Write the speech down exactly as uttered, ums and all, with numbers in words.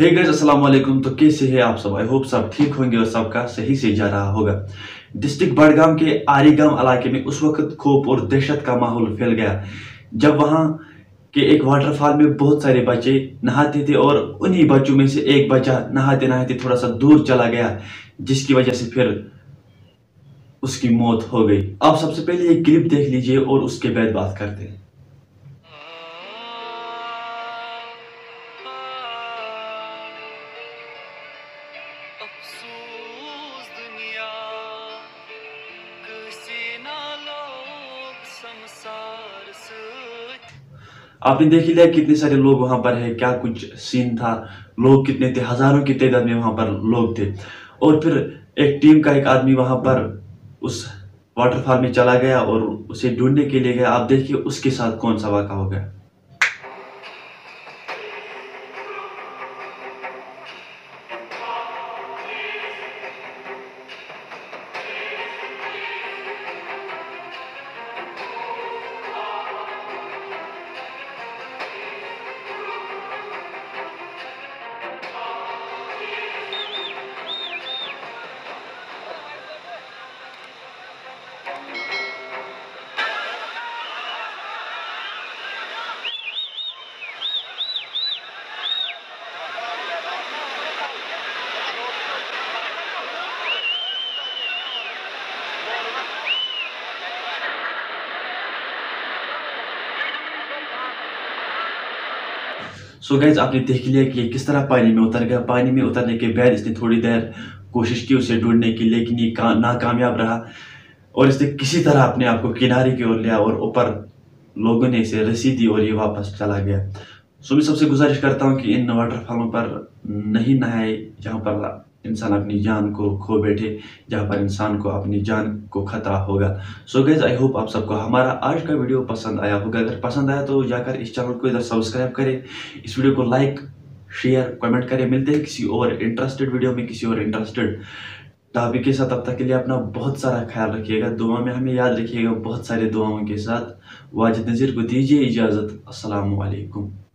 Hey guys अस्सलाम वालेकुम। तो कैसे हैं आप सब? आई होप सब ठीक होंगे और सबका सही से जा रहा होगा। डिस्ट्रिक्ट बड़गाम के आरीगाम इलाके में उस वक्त खौफ और दहशत का माहौल फैल गया जब वहां के एक वाटरफॉल में बहुत सारे बच्चे नहाते थे और उन्हीं बच्चों में से एक बच्चा नहाते नहाते थोड़ा सा दूर चला गया, जिसकी वजह से फिर उसकी मौत हो गई। आप सबसे पहले ये क्लिप देख लीजिए और उसके बाद बात करते हैं। आपने देख लिया कितने सारे लोग वहां पर है, क्या कुछ सीन था, लोग कितने थे, हजारों की तादाद में वहां पर लोग थे। और फिर एक टीम का एक आदमी वहां पर उस वाटरफॉल में चला गया और उसे ढूंढने के लिए गया। आप देखिए उसके साथ कौन सा वाक़ा हो गया। सो so गाइज आपने देख लिया कि ये किस तरह पानी में उतर गया। पानी में उतरने के बाद इसने थोड़ी देर कोशिश की उसे ढूंढने की, लेकिन ये का, नाकामयाब रहा और इसने किसी तरह अपने आप को किनारे की ओर लिया और ऊपर लोगों ने इसे रस्सी दी और ये वापस चला गया। सो so मैं सबसे गुजारिश करता हूँ कि इन वाटरफॉलों पर नहीं नहाए जहाँ पर इंसान अपनी जान को खो बैठे, जहाँ पर इंसान को अपनी जान को खतरा होगा। सो गाइज आई होप आप सबको हमारा आज का वीडियो पसंद आया होगा। अगर पसंद आया तो जाकर इस चैनल को इधर सब्सक्राइब करें, इस वीडियो को लाइक शेयर कमेंट करें। मिलते हैं किसी और इंटरेस्टेड वीडियो में किसी और इंटरेस्टेड टॉपिक के साथ। तब तक के लिए अपना बहुत सारा ख्याल रखिएगा, दुआ में हमें याद रखिएगा। बहुत सारे दुआओं के साथ वाजिद नज़र को दीजिए इजाज़त। अस्सलाम वालेकुम।